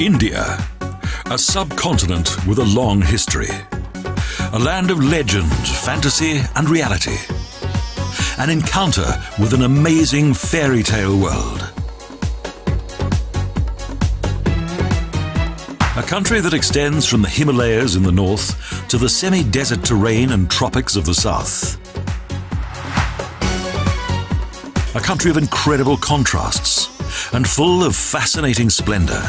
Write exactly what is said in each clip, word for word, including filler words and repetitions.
India, a subcontinent with a long history, a land of legend, fantasy and reality, an encounter with an amazing fairy tale world. A country that extends from the Himalayas in the north to the semi-desert terrain and tropics of the south. A country of incredible contrasts and full of fascinating splendor.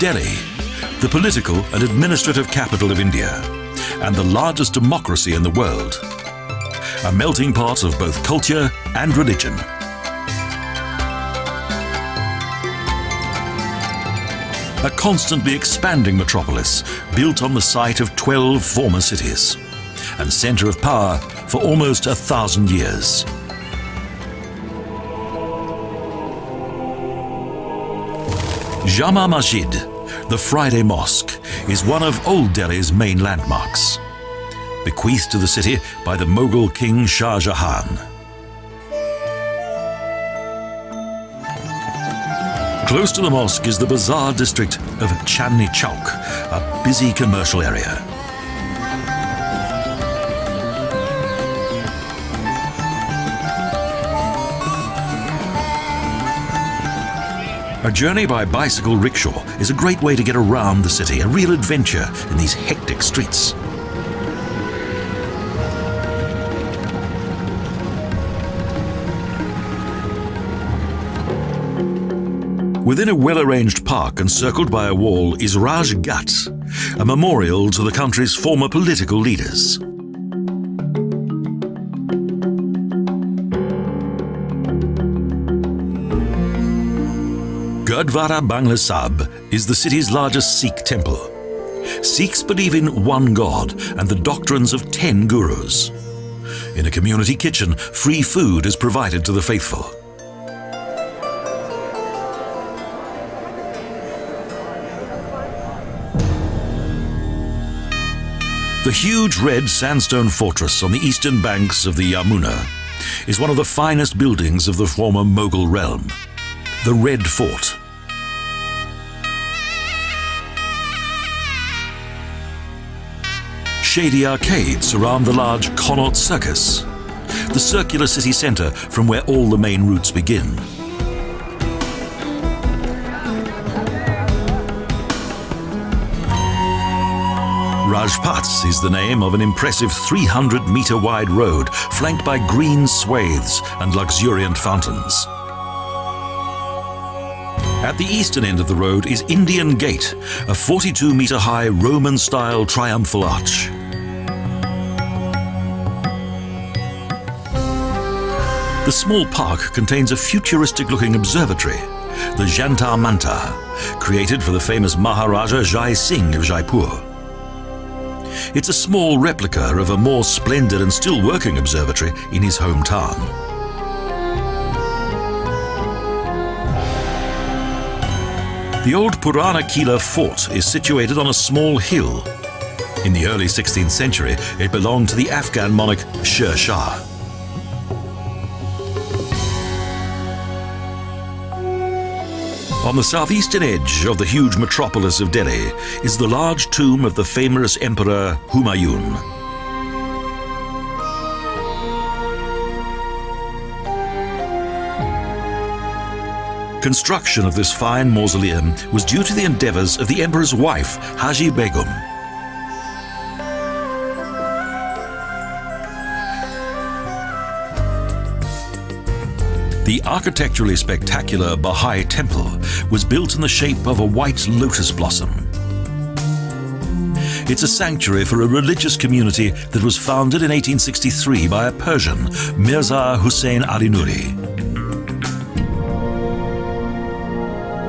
Delhi, the political and administrative capital of India and the largest democracy in the world. A melting pot of both culture and religion. A constantly expanding metropolis built on the site of twelve former cities and centre of power for almost a thousand years. Jama Masjid, the Friday Mosque, is one of Old Delhi's main landmarks, bequeathed to the city by the Mughal king Shah Jahan. Close to the mosque is the bazaar district of Chandni Chowk, a busy commercial area. A journey by bicycle rickshaw is a great way to get around the city, a real adventure in these hectic streets. Within a well-arranged park and circled by a wall is Raj Ghat, a memorial to the country's former political leaders. Gurdwara Bangla Sahib is the city's largest Sikh temple. Sikhs believe in one God and the doctrines of ten gurus. In a community kitchen, free food is provided to the faithful. The huge red sandstone fortress on the eastern banks of the Yamuna is one of the finest buildings of the former Mughal realm, the Red Fort. Shady arcades surround the large Connaught Circus, the circular city centre from where all the main routes begin. Rajpath is the name of an impressive three hundred metre wide road flanked by green swathes and luxuriant fountains. At the eastern end of the road is Indian Gate, a forty-two metre high Roman-style triumphal arch. The small park contains a futuristic-looking observatory, the Jantar Mantar, created for the famous Maharaja Jai Singh of Jaipur. It's a small replica of a more splendid and still working observatory in his hometown. The old Purana Kila fort is situated on a small hill. In the early sixteenth century, it belonged to the Afghan monarch Sher Shah. On the southeastern edge of the huge metropolis of Delhi is the large tomb of the famous Emperor Humayun. Construction of this fine mausoleum was due to the endeavours of the Emperor's wife, Haji Begum. The architecturally spectacular Baha'i Temple was built in the shape of a white lotus blossom. It's a sanctuary for a religious community that was founded in eighteen sixty-three by a Persian, Mirza Husayn Ali Nuri.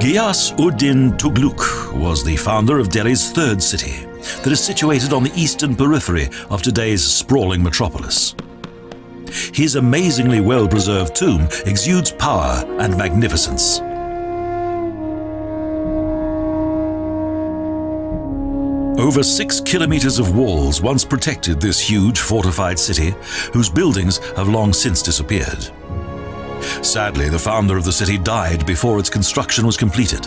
Ghiyas ud-Din Tughluq was the founder of Delhi's third city that is situated on the eastern periphery of today's sprawling metropolis. His amazingly well-preserved tomb exudes power and magnificence. Over six kilometres of walls once protected this huge fortified city, whose buildings have long since disappeared. Sadly, the founder of the city died before its construction was completed.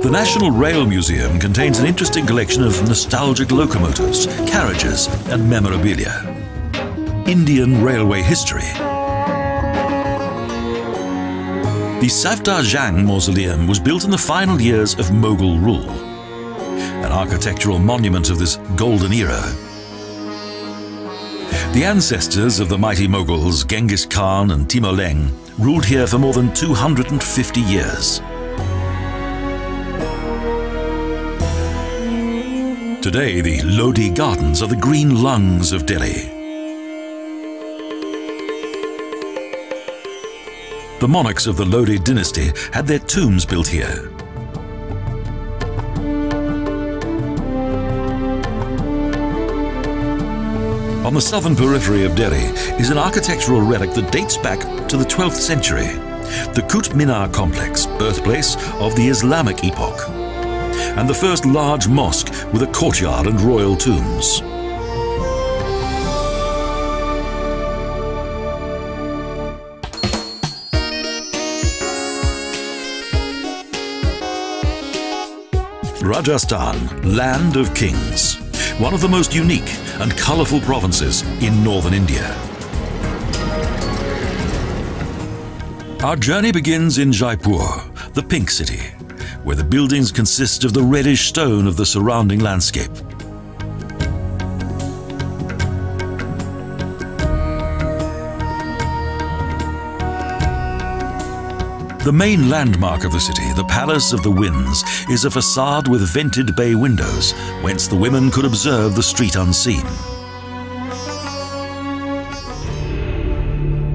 The National Rail Museum contains an interesting collection of nostalgic locomotives, carriages, and memorabilia. Indian railway history. The Safdarjang Mausoleum was built in the final years of Mughal rule, an architectural monument of this golden era. The ancestors of the mighty Mughals, Genghis Khan and Timur-Leng, ruled here for more than two hundred fifty years. Today, the Lodi Gardens are the green lungs of Delhi. The monarchs of the Lodi dynasty had their tombs built here. On the southern periphery of Delhi is an architectural relic that dates back to the twelfth century, the Qutb Minar complex, birthplace of the Islamic epoch, and the first large mosque with a courtyard and royal tombs. Rajasthan, land of kings, one of the most unique and colourful provinces in northern India. Our journey begins in Jaipur, the Pink City, where the buildings consist of the reddish stone of the surrounding landscape. The main landmark of the city, the Palace of the Winds, is a facade with vented bay windows, whence the women could observe the street unseen.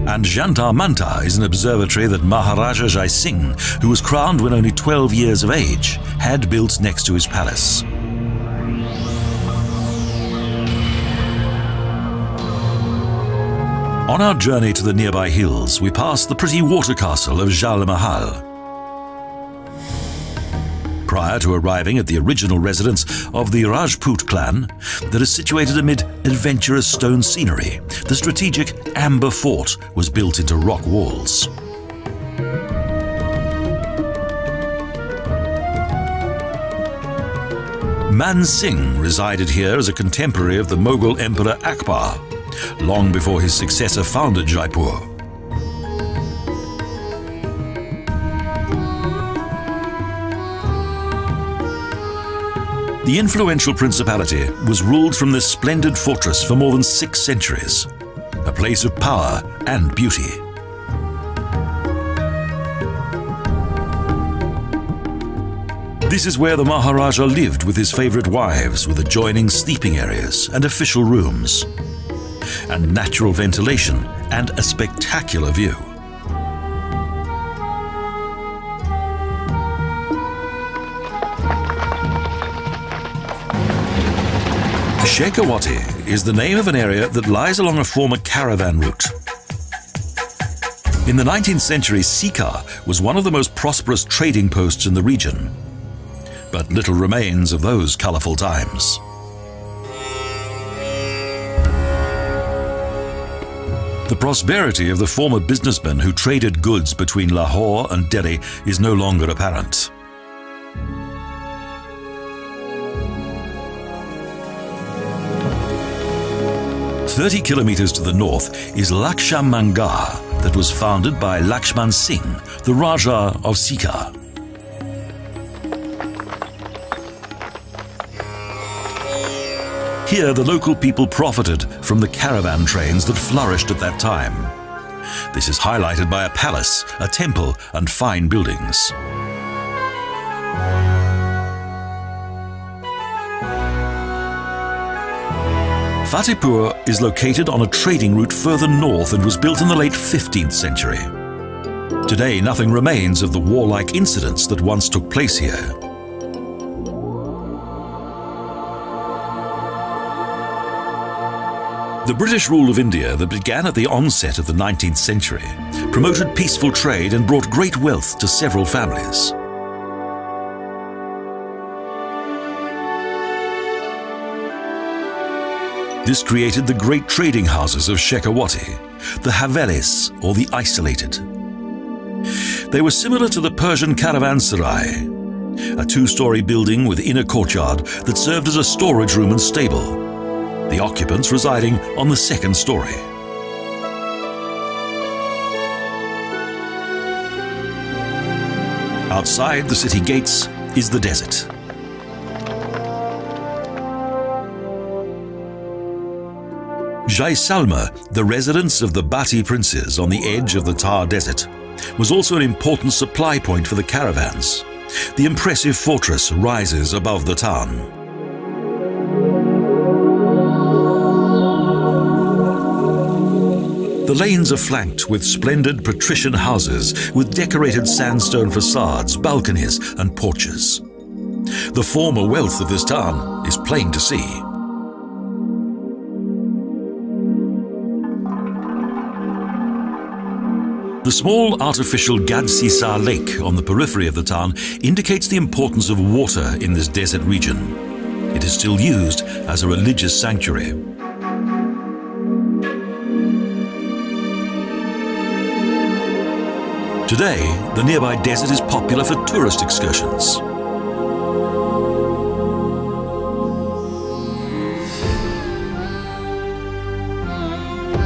And Jantar Mantar is an observatory that Maharaja Jai Singh, who was crowned when only twelve years of age, had built next to his palace. On our journey to the nearby hills, we pass the pretty water castle of Jal Mahal. Prior to arriving at the original residence of the Rajput clan, that is situated amid adventurous stone scenery, the strategic Amber Fort was built into rock walls. Man Singh resided here as a contemporary of the Mughal Emperor Akbar, long before his successor founded Jaipur. The influential principality was ruled from this splendid fortress for more than six centuries, a place of power and beauty. This is where the Maharaja lived with his favourite wives, with adjoining sleeping areas and official rooms, and natural ventilation and a spectacular view. Shekhawati is the name of an area that lies along a former caravan route. In the nineteenth century, Sikar was one of the most prosperous trading posts in the region, but little remains of those colourful times. The prosperity of the former businessmen who traded goods between Lahore and Delhi is no longer apparent. thirty kilometers to the north is Lakshamangar, that was founded by Lakshman Singh, the Raja of Sikar. Here, the local people profited from the caravan trains that flourished at that time. This is highlighted by a palace, a temple, and fine buildings. Fatehpur is located on a trading route further north and was built in the late fifteenth century. Today, nothing remains of the warlike incidents that once took place here. The British rule of India that began at the onset of the nineteenth century promoted peaceful trade and brought great wealth to several families. This created the great trading houses of Shekhawati, the havelis or the isolated. They were similar to the Persian caravanserai, a two-story building with inner courtyard that served as a storage room and stable, the occupants residing on the second story. Outside the city gates is the desert. Jaisalmer, the residence of the Bati princes on the edge of the Thar Desert, was also an important supply point for the caravans. The impressive fortress rises above the town. The lanes are flanked with splendid patrician houses with decorated sandstone facades, balconies and porches. The former wealth of this town is plain to see. The small artificial Gadsisa lake on the periphery of the town indicates the importance of water in this desert region. It is still used as a religious sanctuary. Today, the nearby desert is popular for tourist excursions.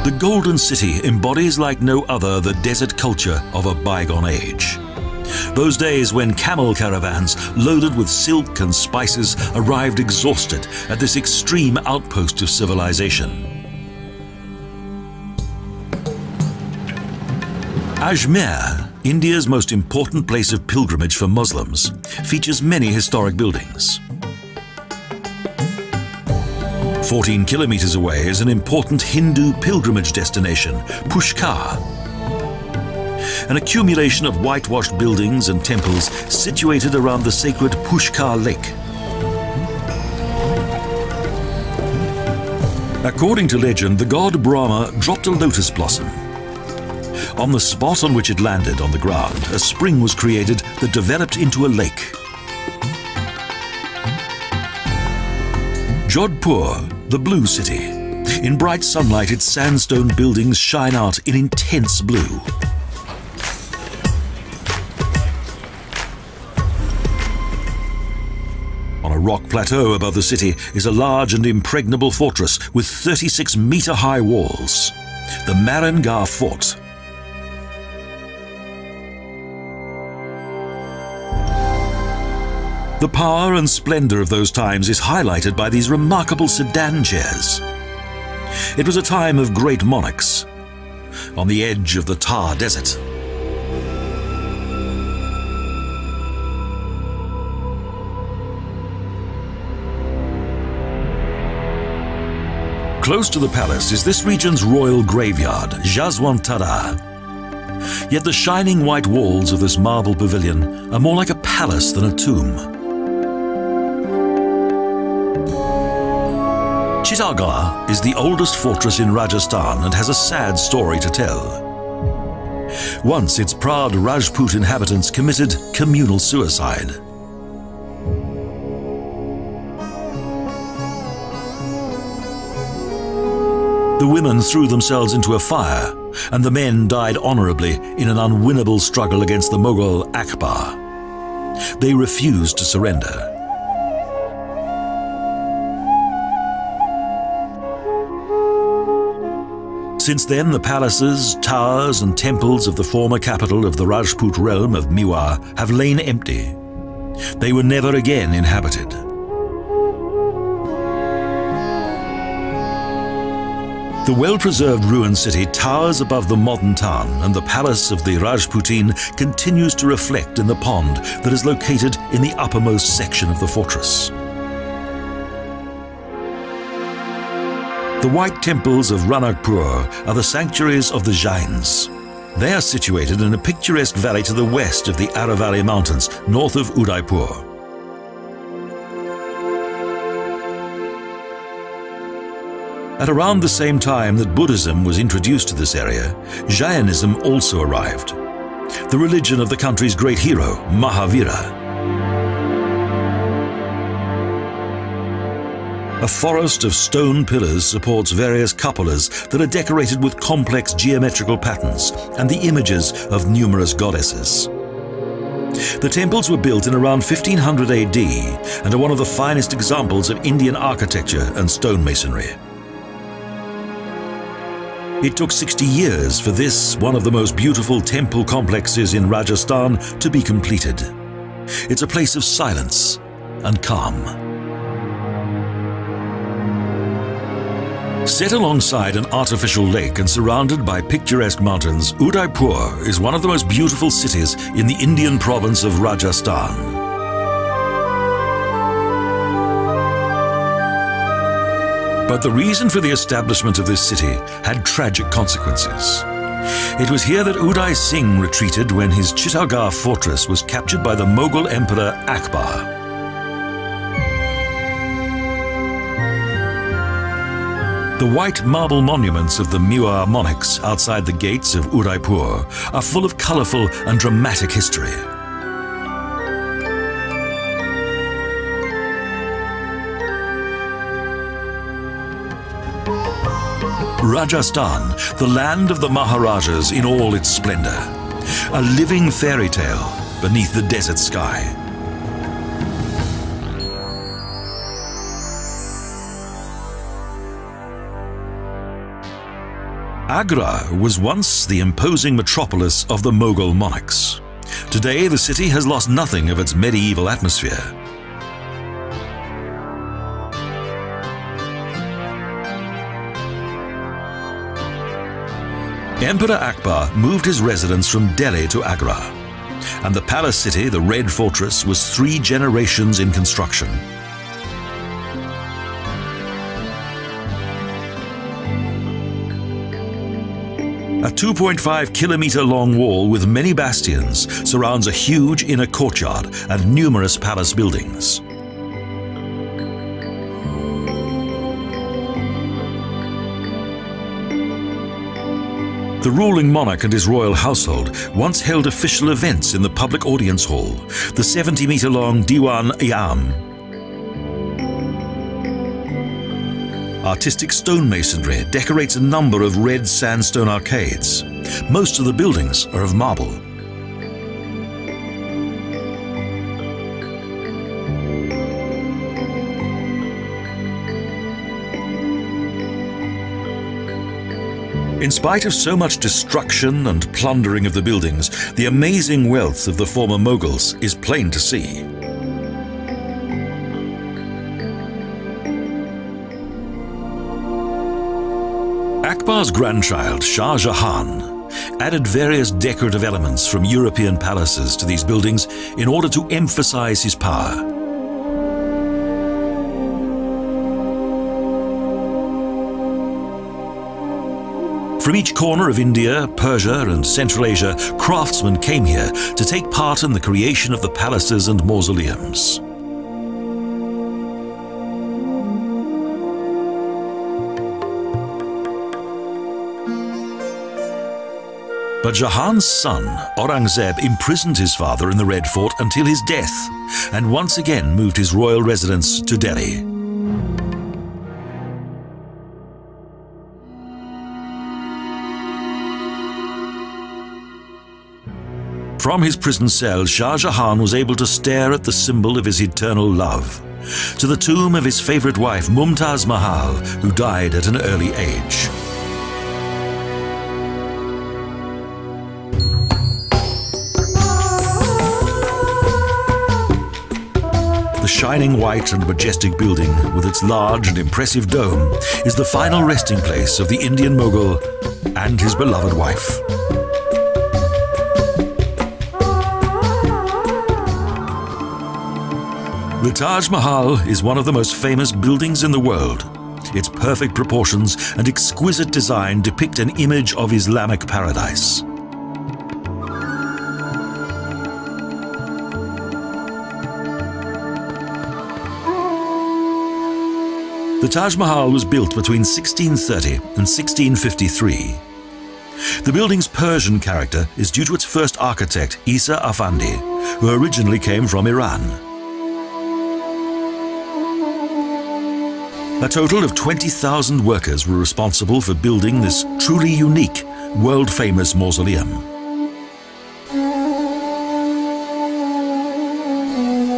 The Golden City embodies like no other the desert culture of a bygone age. Those days when camel caravans loaded with silk and spices arrived exhausted at this extreme outpost of civilization. Ajmer, India's most important place of pilgrimage for Muslims, features many historic buildings. fourteen kilometers away is an important Hindu pilgrimage destination, Pushkar. An accumulation of whitewashed buildings and temples situated around the sacred Pushkar lake. According to legend, the god Brahma dropped a lotus blossom. On the spot on which it landed on the ground, a spring was created that developed into a lake. Jodhpur, the blue city. In bright sunlight, its sandstone buildings shine out in intense blue. On a rock plateau above the city is a large and impregnable fortress with thirty-six meter high walls, the Marangarh Fort. The power and splendor of those times is highlighted by these remarkable sedan chairs. It was a time of great monarchs, on the edge of the Thar Desert. Close to the palace is this region's royal graveyard, Jaswantara. Yet the shining white walls of this marble pavilion are more like a palace than a tomb. Chittorgarh is the oldest fortress in Rajasthan and has a sad story to tell. Once its proud Rajput inhabitants committed communal suicide. The women threw themselves into a fire and the men died honorably in an unwinnable struggle against the Mughal Akbar. They refused to surrender. Since then, the palaces, towers and temples of the former capital of the Rajput realm of Mewar have lain empty. They were never again inhabited. The well-preserved ruined city towers above the modern town, and the palace of the Rajputin continues to reflect in the pond that is located in the uppermost section of the fortress. The white temples of Ranakpur are the sanctuaries of the Jains. They are situated in a picturesque valley to the west of the Aravalli Mountains, north of Udaipur. At around the same time that Buddhism was introduced to this area, Jainism also arrived, the religion of the country's great hero, Mahavira. A forest of stone pillars supports various cupolas that are decorated with complex geometrical patterns and the images of numerous goddesses. The temples were built in around fifteen hundred A D and are one of the finest examples of Indian architecture and stonemasonry. It took sixty years for this, one of the most beautiful temple complexes in Rajasthan, to be completed. It's a place of silence and calm. Set alongside an artificial lake and surrounded by picturesque mountains, Udaipur is one of the most beautiful cities in the Indian province of Rajasthan. But the reason for the establishment of this city had tragic consequences. It was here that Uday Singh retreated when his Chittorgarh fortress was captured by the Mughal Emperor Akbar. The white marble monuments of the Mewar monarchs outside the gates of Udaipur are full of colourful and dramatic history. Rajasthan, the land of the Maharajas in all its splendor. A living fairy tale beneath the desert sky. Agra was once the imposing metropolis of the Mughal monarchs. Today, the city has lost nothing of its medieval atmosphere. Emperor Akbar moved his residence from Delhi to Agra, and the palace city, the Red Fortress, was three generations in construction. A two point five kilometer long wall with many bastions surrounds a huge inner courtyard and numerous palace buildings. The ruling monarch and his royal household once held official events in the public audience hall, the seventy meter long Diwan-e-Am. Artistic stonemasonry decorates a number of red sandstone arcades. Most of the buildings are of marble. In spite of so much destruction and plundering of the buildings, the amazing wealth of the former Mughals is plain to see. Akbar's grandchild, Shah Jahan, added various decorative elements from European palaces to these buildings in order to emphasize his power. From each corner of India, Persia and Central Asia, craftsmen came here to take part in the creation of the palaces and mausoleums. But Jahan's son, Aurangzeb, imprisoned his father in the Red Fort until his death, and once again moved his royal residence to Delhi. From his prison cell, Shah Jahan was able to stare at the symbol of his eternal love, to the tomb of his favorite wife, Mumtaz Mahal, who died at an early age. The shining white and majestic building, with its large and impressive dome, is the final resting place of the Indian Mughal and his beloved wife. The Taj Mahal is one of the most famous buildings in the world. Its perfect proportions and exquisite design depict an image of Islamic paradise. The Taj Mahal was built between sixteen thirty and sixteen fifty-three. The building's Persian character is due to its first architect, Isa Afandi, who originally came from Iran. A total of twenty thousand workers were responsible for building this truly unique, world-famous mausoleum.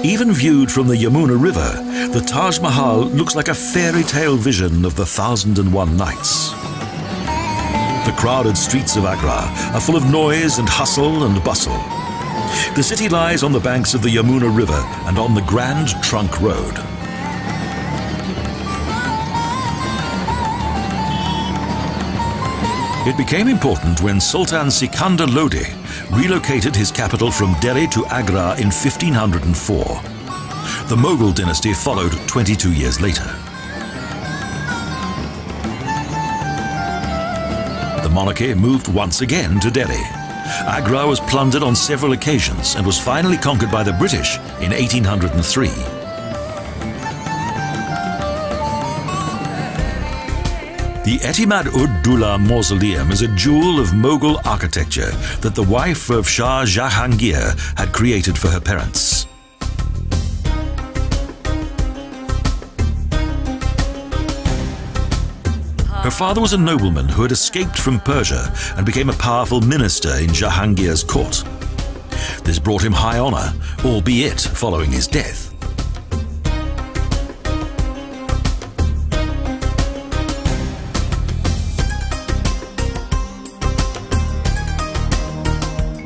Even viewed from the Yamuna River, the Taj Mahal looks like a fairy tale vision of the Thousand and One Nights. The crowded streets of Agra are full of noise and hustle and bustle. The city lies on the banks of the Yamuna River and on the Grand Trunk Road. It became important when Sultan Sikandar Lodi relocated his capital from Delhi to Agra in fifteen hundred and four. The Mughal dynasty followed twenty-two years later. The monarchy moved once again to Delhi. Agra was plundered on several occasions and was finally conquered by the British in eighteen hundred and three. The Etimad-ud-Doula Mausoleum is a jewel of Mughal architecture that the wife of Shah Jahangir had created for her parents. Her father was a nobleman who had escaped from Persia and became a powerful minister in Jahangir's court. This brought him high honor, albeit following his death.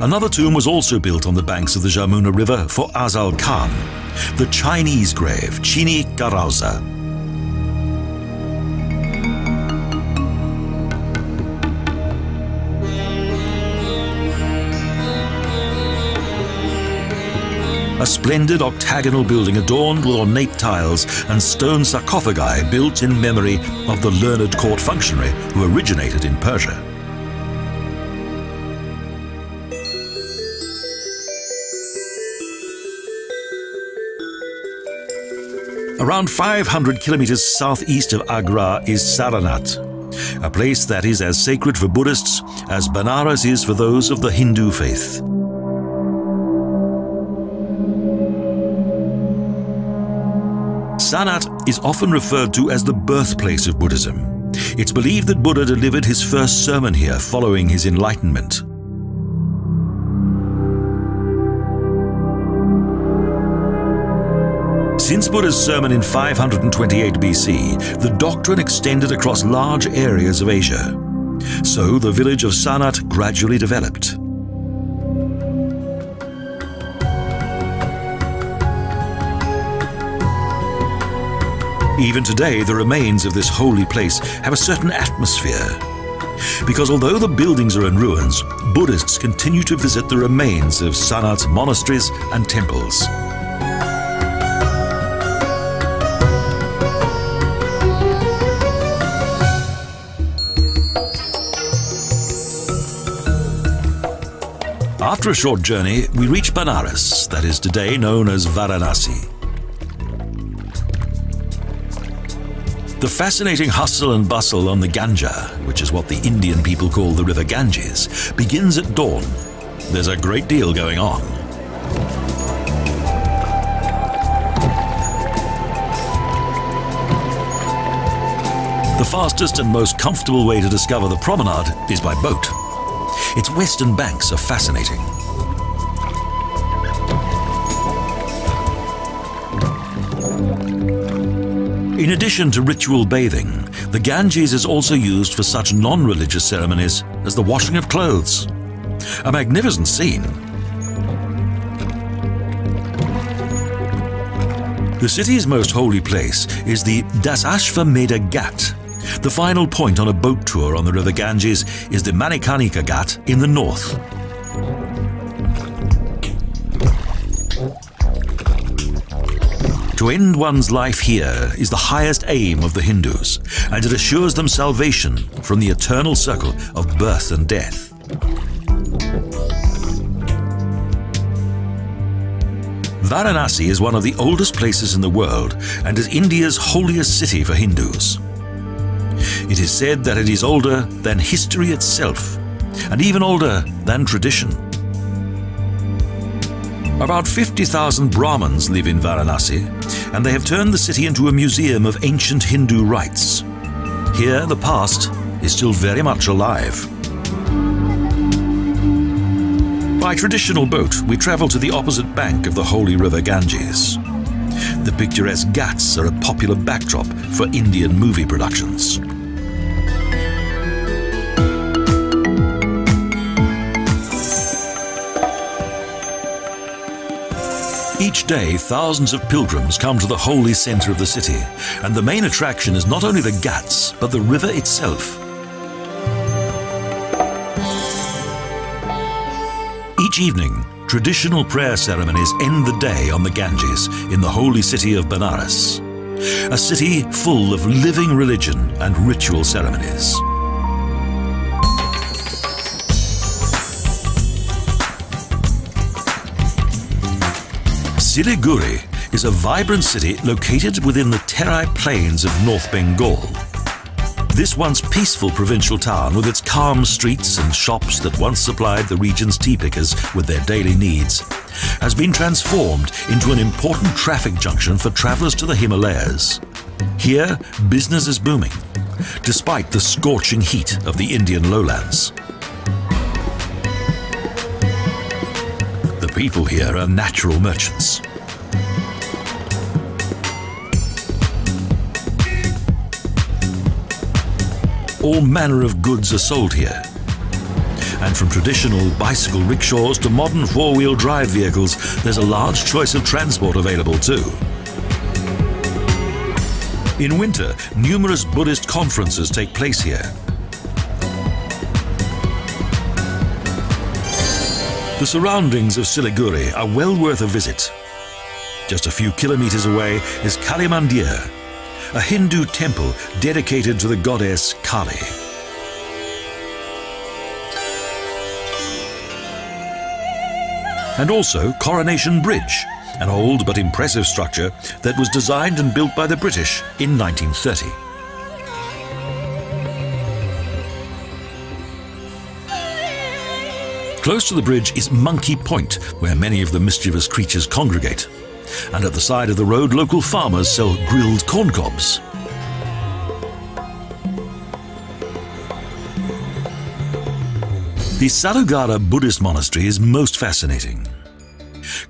Another tomb was also built on the banks of the Jamuna River for Azal Khan, the Chinese grave, Chini Garauza. A splendid octagonal building adorned with ornate tiles and stone sarcophagi built in memory of the learned court functionary who originated in Persia. Around five hundred kilometers southeast of Agra is Saranath, a place that is as sacred for Buddhists as Banaras is for those of the Hindu faith. Sarnath is often referred to as the birthplace of Buddhism. It's believed that Buddha delivered his first sermon here following his enlightenment. Since Buddha's sermon in five hundred twenty-eight B C, the doctrine extended across large areas of Asia. So the village of Sarnath gradually developed. Even today, the remains of this holy place have a certain atmosphere. Because although the buildings are in ruins, Buddhists continue to visit the remains of Sarnath's monasteries and temples. After a short journey, we reach Banaras, that is today known as Varanasi. The fascinating hustle and bustle on the Ganga, which is what the Indian people call the River Ganges, begins at dawn. There's a great deal going on. The fastest and most comfortable way to discover the promenade is by boat. Its western banks are fascinating. In addition to ritual bathing, the Ganges is also used for such non-religious ceremonies as the washing of clothes. A magnificent scene. The city's most holy place is the Das Ashwamedha Ghat. The final point on a boat tour on the River Ganges is the Manikanika Ghat in the north. To end one's life here is the highest aim of the Hindus, and it assures them salvation from the eternal circle of birth and death. Varanasi is one of the oldest places in the world and is India's holiest city for Hindus. It is said that it is older than history itself, and even older than tradition. About fifty thousand Brahmins live in Varanasi, and they have turned the city into a museum of ancient Hindu rites. Here, the past is still very much alive. By traditional boat, we travel to the opposite bank of the holy river Ganges. The picturesque ghats are a popular backdrop for Indian movie productions. Each day, thousands of pilgrims come to the holy center of the city, and the main attraction is not only the ghats, but the river itself. Each evening, traditional prayer ceremonies end the day on the Ganges in the holy city of Banaras, a city full of living religion and ritual ceremonies. Siliguri is a vibrant city located within the Terai plains of North Bengal. This once peaceful provincial town, with its calm streets and shops that once supplied the region's tea pickers with their daily needs, has been transformed into an important traffic junction for travelers to the Himalayas. Here, business is booming, despite the scorching heat of the Indian lowlands. People here are natural merchants. All manner of goods are sold here, and from traditional bicycle rickshaws to modern four-wheel drive vehicles, there's a large choice of transport available too. In winter, numerous Buddhist conferences take place here. The surroundings of Siliguri are well worth a visit. Just a few kilometers away is Kali Mandir, a Hindu temple dedicated to the goddess Kali. And also Coronation Bridge, an old but impressive structure that was designed and built by the British in nineteen thirty. Close to the bridge is Monkey Point, where many of the mischievous creatures congregate. And at the side of the road, local farmers sell grilled corncobs. The Sarugara Buddhist monastery is most fascinating.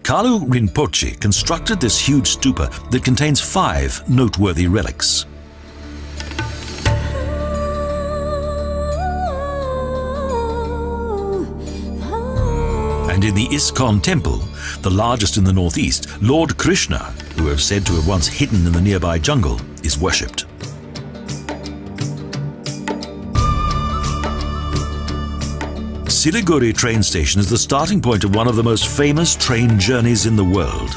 Kalu Rinpoche constructed this huge stupa that contains five noteworthy relics. And in the Iskon temple, the largest in the northeast, Lord Krishna, who is said to have once hidden in the nearby jungle, is worshipped. Siliguri train station is the starting point of one of the most famous train journeys in the world.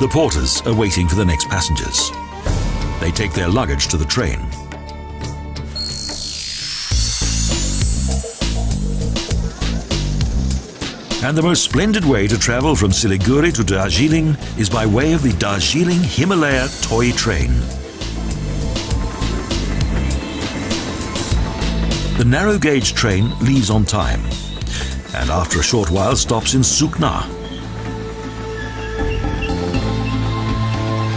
The porters are waiting for the next passengers. They take their luggage to the train. And the most splendid way to travel from Siliguri to Darjeeling is by way of the Darjeeling Himalaya Toy Train. The narrow gauge train leaves on time, and after a short while stops in Sukhna.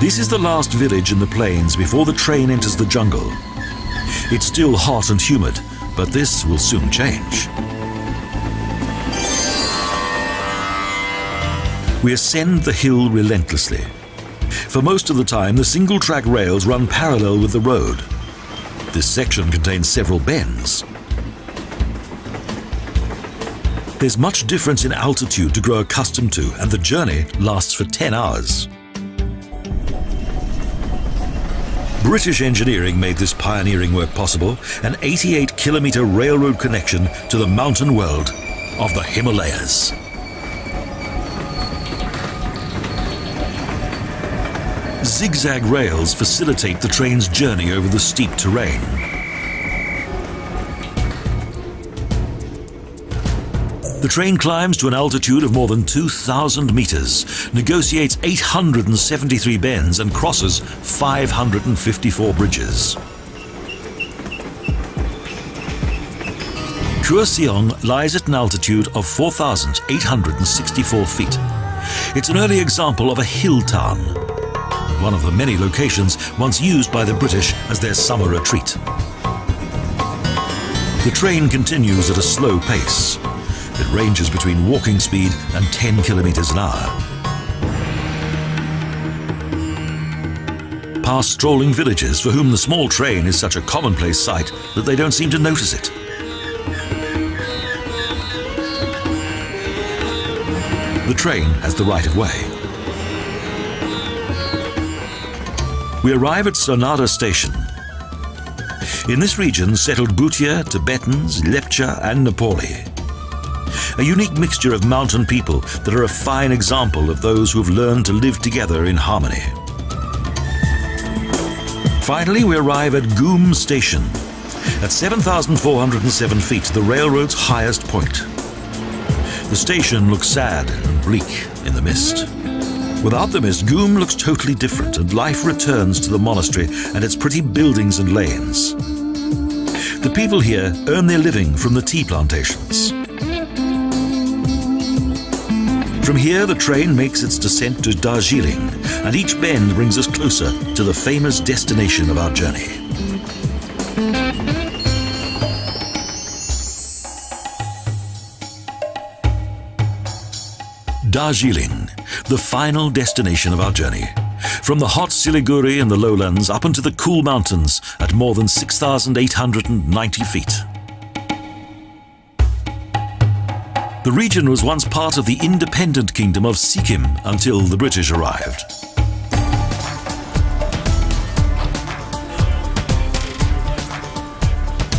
This is the last village in the plains before the train enters the jungle. It's still hot and humid, but this will soon change. We ascend the hill relentlessly. For most of the time, the single-track rails run parallel with the road. This section contains several bends. There's much difference in altitude to grow accustomed to, and the journey lasts for ten hours. British engineering made this pioneering work possible, an eighty-eight kilometer railroad connection to the mountain world of the Himalayas. Zigzag rails facilitate the train's journey over the steep terrain. The train climbs to an altitude of more than two thousand meters, negotiates eight hundred seventy-three bends, and crosses five hundred fifty-four bridges. Khur Siong lies at an altitude of four thousand eight hundred sixty-four feet. It's an early example of a hill town. one of the many locations once used by the British as their summer retreat. The train continues at a slow pace. It ranges between walking speed and ten kilometers an hour. Past strolling villagers for whom the small train is such a commonplace sight that they don't seem to notice it. The train has the right of way. We arrive at Sonada station. In this region settled Bhutia, Tibetans, Lepcha and Nepali. A unique mixture of mountain people that are a fine example of those who have learned to live together in harmony. Finally, we arrive at Goom Station. At seven thousand four hundred seven feet, the railroad's highest point. The station looks sad and bleak in the mist. Without the mist, Goom looks totally different, and life returns to the monastery and its pretty buildings and lanes. The people here earn their living from the tea plantations. From here, the train makes its descent to Darjeeling, and each bend brings us closer to the famous destination of our journey. Darjeeling, the final destination of our journey. From the hot Siliguri and the lowlands up into the cool mountains at more than six thousand eight hundred ninety feet. The region was once part of the independent kingdom of Sikkim until the British arrived.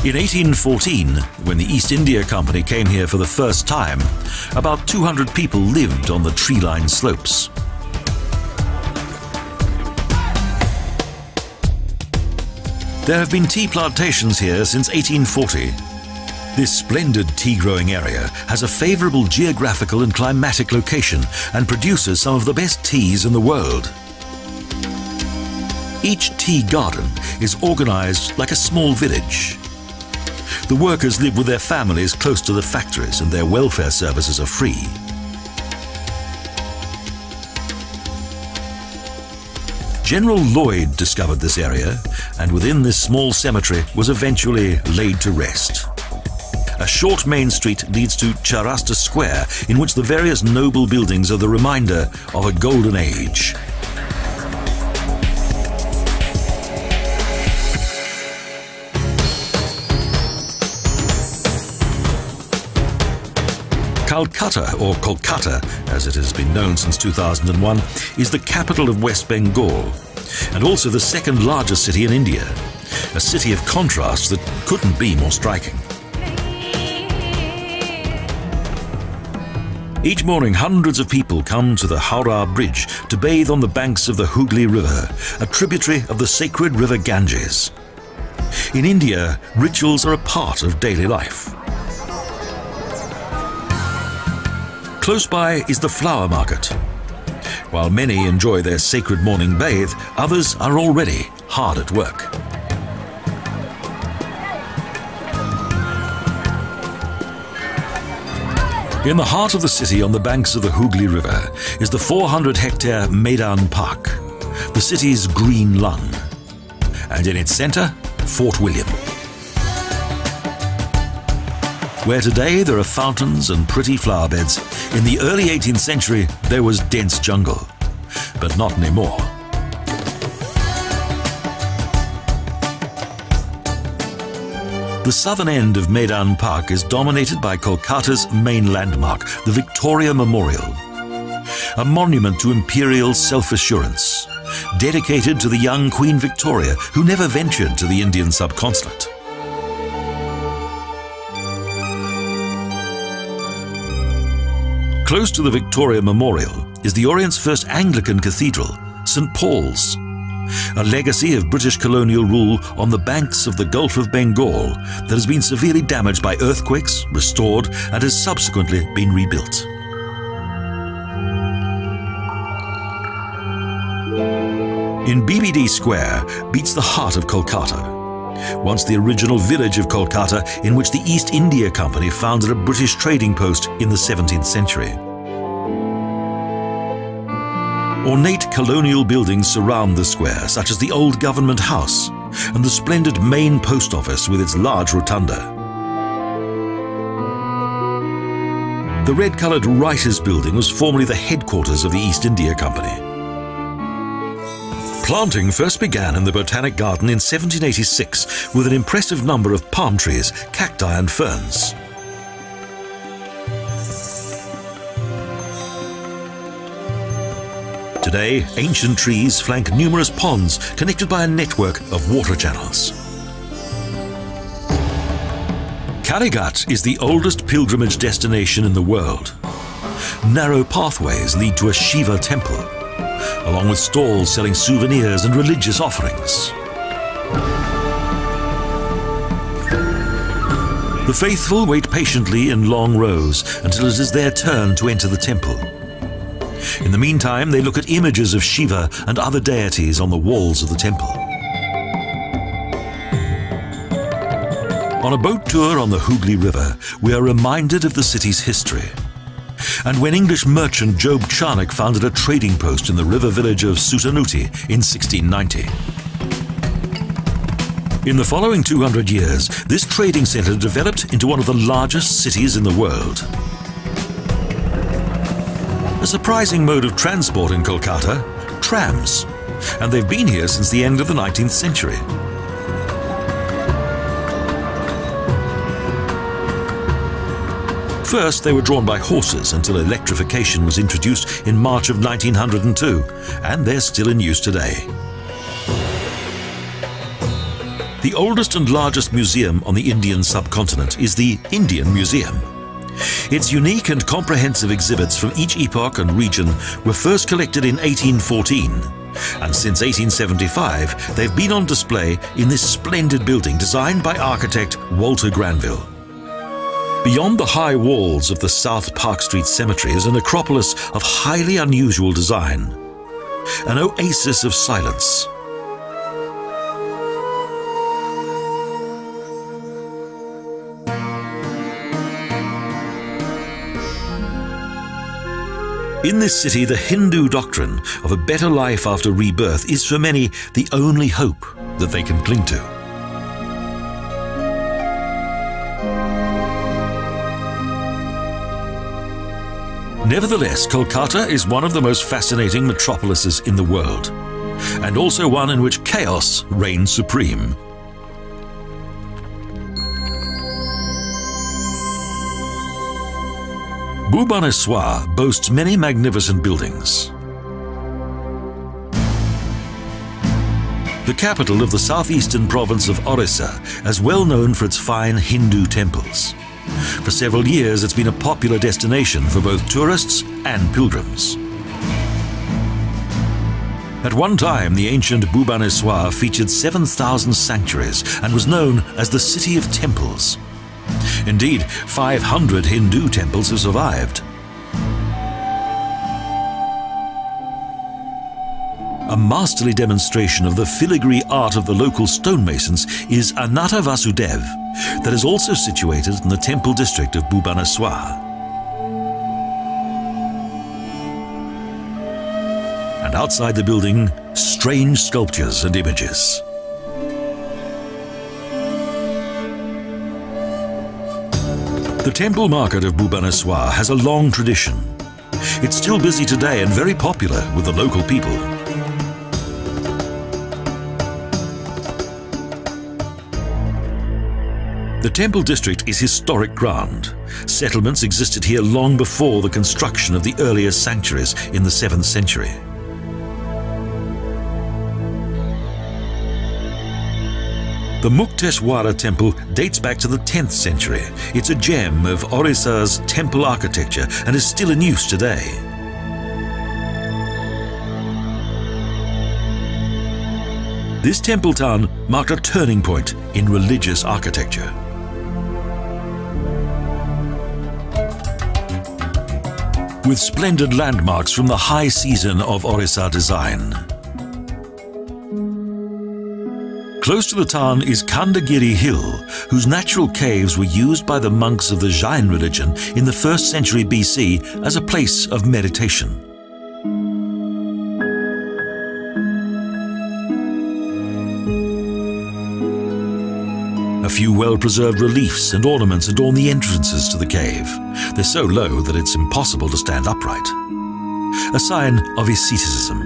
In eighteen fourteen, when the East India Company came here for the first time, about two hundred people lived on the tree-lined slopes. There have been tea plantations here since eighteen forty. This splendid tea-growing area has a favourable geographical and climatic location and produces some of the best teas in the world. Each tea garden is organised like a small village. The workers live with their families close to the factories and their welfare services are free. General Lloyd discovered this area, and within this small cemetery was eventually laid to rest. A short main street leads to Chaurasta Square, in which the various noble buildings are the reminder of a golden age. Calcutta, or Kolkata, as it has been known since two thousand one, is the capital of West Bengal, and also the second largest city in India, a city of contrasts that couldn't be more striking. Each morning, hundreds of people come to the Howrah Bridge to bathe on the banks of the Hooghly River, a tributary of the sacred river Ganges. In India, rituals are a part of daily life. Close by is the flower market. While many enjoy their sacred morning bathe, others are already hard at work. In the heart of the city, on the banks of the Hooghly River, is the four hundred hectare Maidan Park, the city's green lung, and in its centre, Fort William, where today there are fountains and pretty flower beds. In the early eighteenth century, there was dense jungle, but not anymore. The southern end of Maidan Park is dominated by Kolkata's main landmark, the Victoria Memorial, a monument to imperial self-assurance, dedicated to the young Queen Victoria, who never ventured to the Indian subcontinent. Close to the Victoria Memorial is the Orient's first Anglican cathedral, Saint Paul's, a legacy of British colonial rule on the banks of the Gulf of Bengal that has been severely damaged by earthquakes, restored, and has subsequently been rebuilt. In B B D Square beats the heart of Kolkata, once the original village of Kolkata in which the East India Company founded a British trading post in the seventeenth century. Ornate colonial buildings surround the square, such as the old government house and the splendid main post office with its large rotunda. The red-coloured Writers' Building was formerly the headquarters of the East India Company. Planting first began in the Botanic Garden in seventeen eighty-six with an impressive number of palm trees, cacti and ferns. Today, ancient trees flank numerous ponds connected by a network of water channels. Kalighat is the oldest pilgrimage destination in the world. Narrow pathways lead to a Shiva temple, along with stalls selling souvenirs and religious offerings. The faithful wait patiently in long rows until it is their turn to enter the temple. In the meantime, they look at images of Shiva and other deities on the walls of the temple. On a boat tour on the Hooghly River, we are reminded of the city's history. And when English merchant Job Charnock founded a trading post in the river village of Sutanuti in sixteen ninety. In the following two hundred years, this trading centre developed into one of the largest cities in the world. A surprising mode of transport in Kolkata, trams, and they've been here since the end of the nineteenth century. First, they were drawn by horses until electrification was introduced in March of nineteen hundred and two, and they're still in use today. The oldest and largest museum on the Indian subcontinent is the Indian Museum. Its unique and comprehensive exhibits from each epoch and region were first collected in eighteen fourteen, and since eighteen seventy-five they've been on display in this splendid building designed by architect Walter Granville. Beyond the high walls of the South Park Street Cemetery is an necropolis of highly unusual design, an oasis of silence. In this city, the Hindu doctrine of a better life after rebirth is for many the only hope that they can cling to. Nevertheless, Kolkata is one of the most fascinating metropolises in the world, and also one in which chaos reigns supreme. Bhubaneswar boasts many magnificent buildings. The capital of the southeastern province of Orissa is well known for its fine Hindu temples. For several years, it's been a popular destination for both tourists and pilgrims. At one time, the ancient Bhubaneswar featured seven thousand sanctuaries and was known as the City of Temples. Indeed, five hundred Hindu temples have survived. A masterly demonstration of the filigree art of the local stonemasons is Anata Vasudev, that is also situated in the temple district of Bhubaneswar. And outside the building, strange sculptures and images. The temple market of Bhubaneswar has a long tradition. It's still busy today and very popular with the local people. The temple district is historic ground. Settlements existed here long before the construction of the earliest sanctuaries in the seventh century. The Mukteshwara temple dates back to the tenth century. It's a gem of Orissa's temple architecture and is still in use today. This temple town marked a turning point in religious architecture. With splendid landmarks from the high season of Orissa design. Close to the town is Khandagiri Hill, whose natural caves were used by the monks of the Jain religion in the first century B C as a place of meditation. A few well-preserved reliefs and ornaments adorn the entrances to the cave. They're so low that it's impossible to stand upright. A sign of asceticism.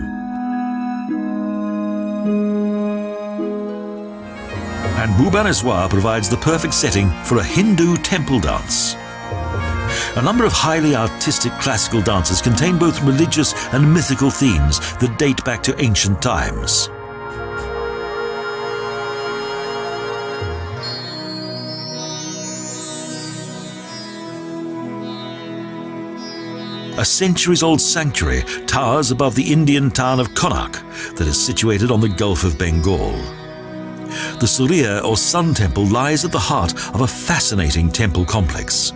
And Bhubaneswar provides the perfect setting for a Hindu temple dance. A number of highly artistic classical dances contain both religious and mythical themes that date back to ancient times. A centuries-old sanctuary towers above the Indian town of Connaught that is situated on the Gulf of Bengal. The Surya or Sun Temple lies at the heart of a fascinating temple complex.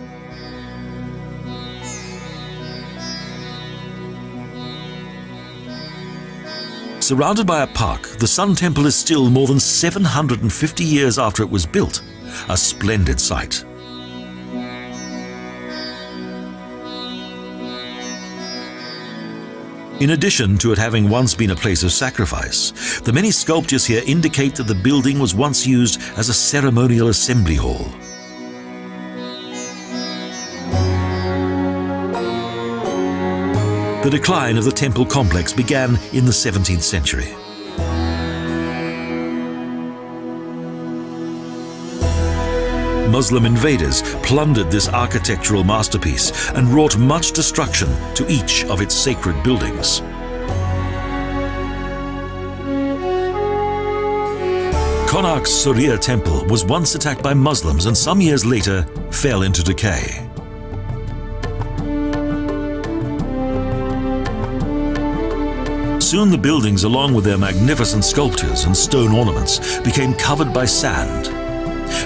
Surrounded by a park, the Sun Temple is still, more than seven hundred fifty years after it was built, a splendid sight. In addition to it having once been a place of sacrifice, the many sculptures here indicate that the building was once used as a ceremonial assembly hall. The decline of the temple complex began in the seventeenth century. Muslim invaders plundered this architectural masterpiece and wrought much destruction to each of its sacred buildings. Connaught's Surya Temple was once attacked by Muslims and some years later fell into decay. Soon the buildings, along with their magnificent sculptures and stone ornaments, became covered by sand.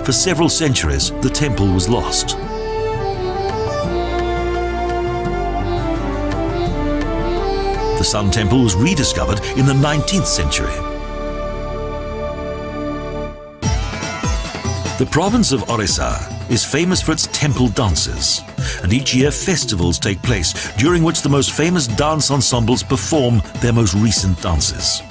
For several centuries, the temple was lost. The Sun Temple was rediscovered in the nineteenth century. The province of Orissa is famous for its temple dances, and each year festivals take place during which the most famous dance ensembles perform their most recent dances.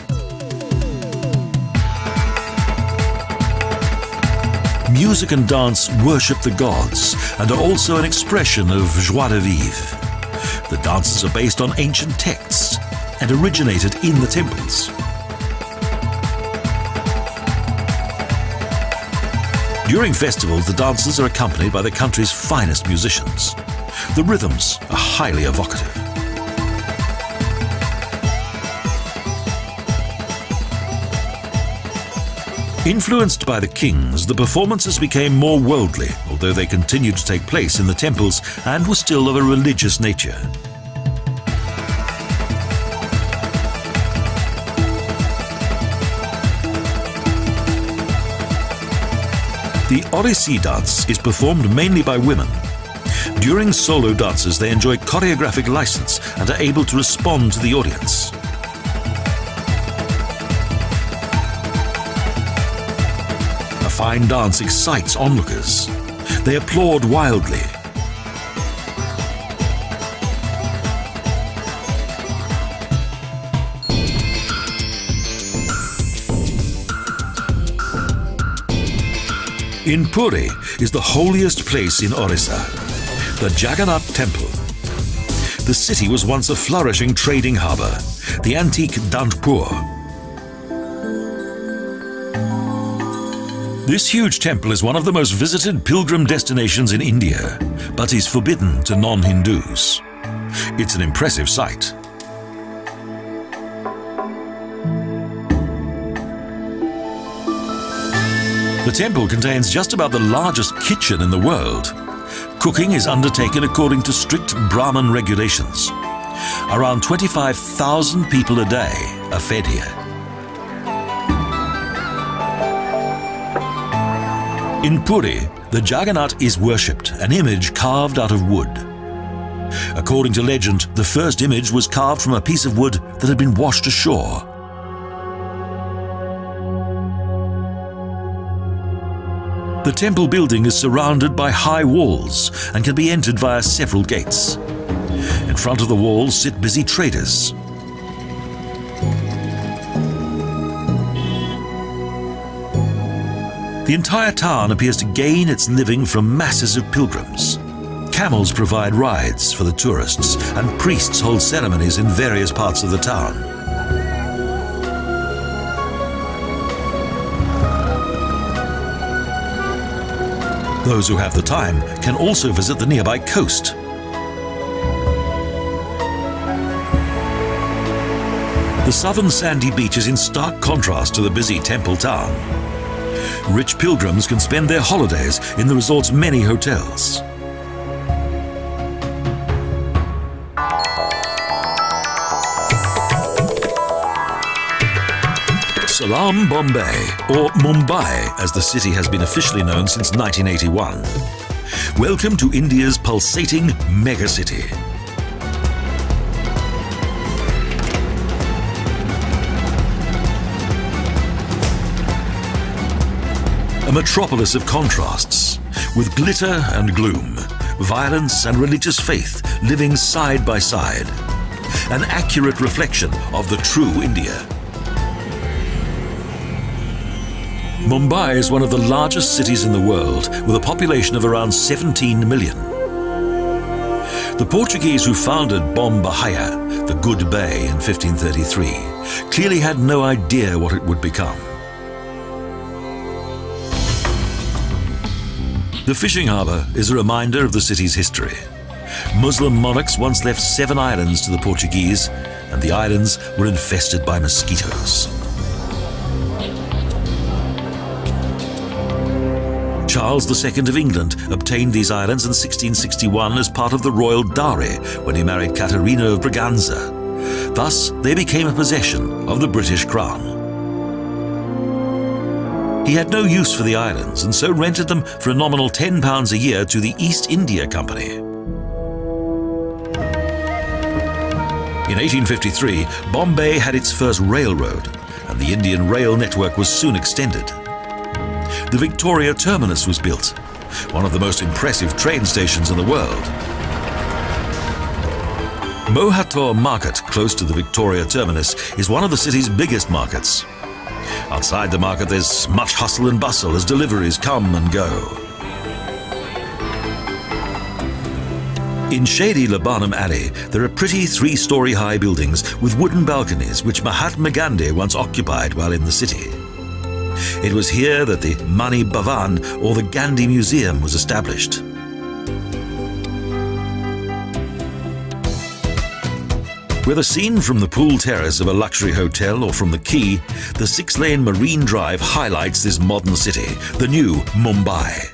Music and dance worship the gods and are also an expression of joie de vivre. The dances are based on ancient texts and originated in the temples. During festivals, the dances are accompanied by the country's finest musicians. The rhythms are highly evocative. Influenced by the kings, the performances became more worldly, although they continued to take place in the temples and were still of a religious nature. The Orissa dance is performed mainly by women. During solo dances, they enjoy choreographic license and are able to respond to the audience. Fine dance excites onlookers. They applaud wildly. In Puri is the holiest place in Orissa, the Jagannath Temple. The city was once a flourishing trading harbour, the antique Dantpur. This huge temple is one of the most visited pilgrim destinations in India, but is forbidden to non-Hindus. It's an impressive sight. The temple contains just about the largest kitchen in the world. Cooking is undertaken according to strict Brahmin regulations. Around twenty-five thousand people a day are fed here. In Puri, the Jagannath is worshipped, an image carved out of wood. According to legend, the first image was carved from a piece of wood that had been washed ashore. The temple building is surrounded by high walls and can be entered via several gates. In front of the walls sit busy traders. The entire town appears to gain its living from masses of pilgrims. Camels provide rides for the tourists, and priests hold ceremonies in various parts of the town. Those who have the time can also visit the nearby coast. The southern sandy beach is in stark contrast to the busy temple town. Rich pilgrims can spend their holidays in the resort's many hotels. Salaam Bombay, or Mumbai, as the city has been officially known since nineteen eighty-one. Welcome to India's pulsating megacity. A metropolis of contrasts, with glitter and gloom, violence and religious faith living side by side. An accurate reflection of the true India. Mumbai is one of the largest cities in the world, with a population of around seventeen million. The Portuguese who founded Bom Bahia, the Good Bay, in fifteen thirty-three, clearly had no idea what it would become. The fishing harbour is a reminder of the city's history. Muslim monarchs once left seven islands to the Portuguese, and the islands were infested by mosquitoes. Charles the Second of England obtained these islands in sixteen sixty-one as part of the royal dowry when he married Caterina of Braganza. Thus, they became a possession of the British crown. He had no use for the islands and so rented them for a nominal ten pounds a year to the East India Company. In eighteen fifty-three, Bombay had its first railroad, and the Indian rail network was soon extended. The Victoria Terminus was built, one of the most impressive train stations in the world. Mohator Market, close to the Victoria Terminus, is one of the city's biggest markets. Outside the market there's much hustle and bustle as deliveries come and go. In shady Labanam Alley, there are pretty three-storey high buildings with wooden balconies which Mahatma Gandhi once occupied while in the city. It was here that the Mani Bhavan, or the Gandhi Museum, was established. Whether seen from the pool terrace of a luxury hotel or from the quay, the six-lane Marine Drive highlights this modern city, the new Mumbai.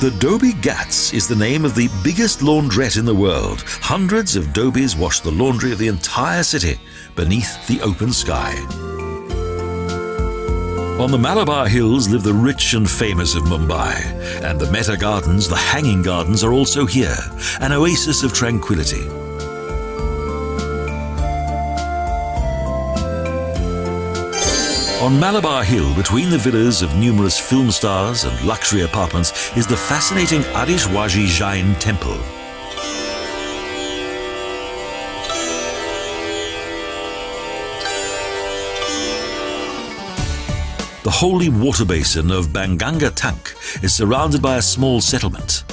The Dhobi Ghats is the name of the biggest laundrette in the world. Hundreds of Dhobis wash the laundry of the entire city beneath the open sky. On the Malabar Hills live the rich and famous of Mumbai, and the Mehta Gardens, the Hanging Gardens, are also here, an oasis of tranquility. On Malabar Hill, between the villas of numerous film stars and luxury apartments, is the fascinating Adishwaji Jain Temple. The holy water basin of Banganga Tank is surrounded by a small settlement,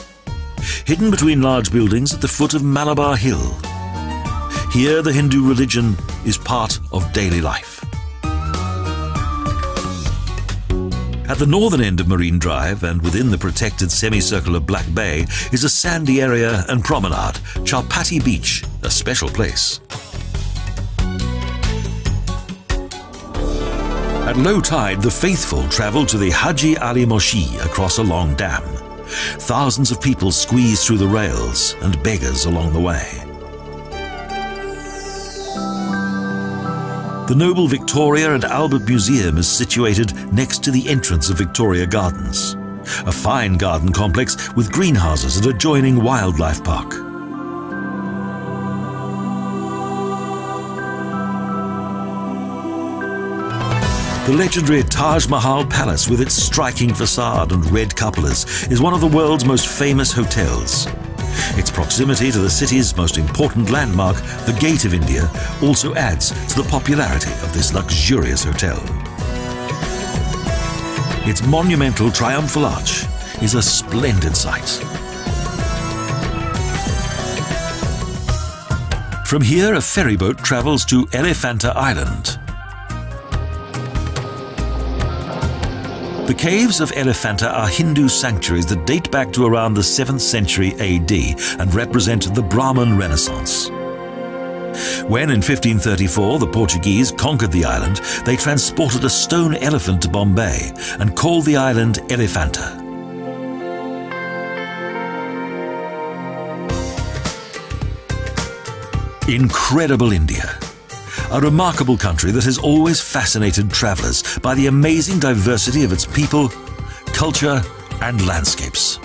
hidden between large buildings at the foot of Malabar Hill. Here, the Hindu religion is part of daily life. At the northern end of Marine Drive, and within the protected semicircle of Black Bay, is a sandy area and promenade, Chowpatty Beach, a special place. At low tide, the faithful travel to the Haji Ali Moshi across a long dam. Thousands of people squeeze through the rails and beggars along the way. The Noble Victoria and Albert Museum is situated next to the entrance of Victoria Gardens, a fine garden complex with greenhouses and adjoining wildlife park. The legendary Taj Mahal Palace, with its striking facade and red cupolas, is one of the world's most famous hotels. Its proximity to the city's most important landmark, the Gate of India, also adds to the popularity of this luxurious hotel. Its monumental triumphal arch is a splendid sight. From here, a ferryboat travels to Elephanta Island. The caves of Elephanta are Hindu sanctuaries that date back to around the seventh century A D and represent the Brahmin Renaissance. When in fifteen thirty-four the Portuguese conquered the island, they transported a stone elephant to Bombay and called the island Elephanta. Incredible India. A remarkable country that has always fascinated travellers by the amazing diversity of its people, culture and landscapes.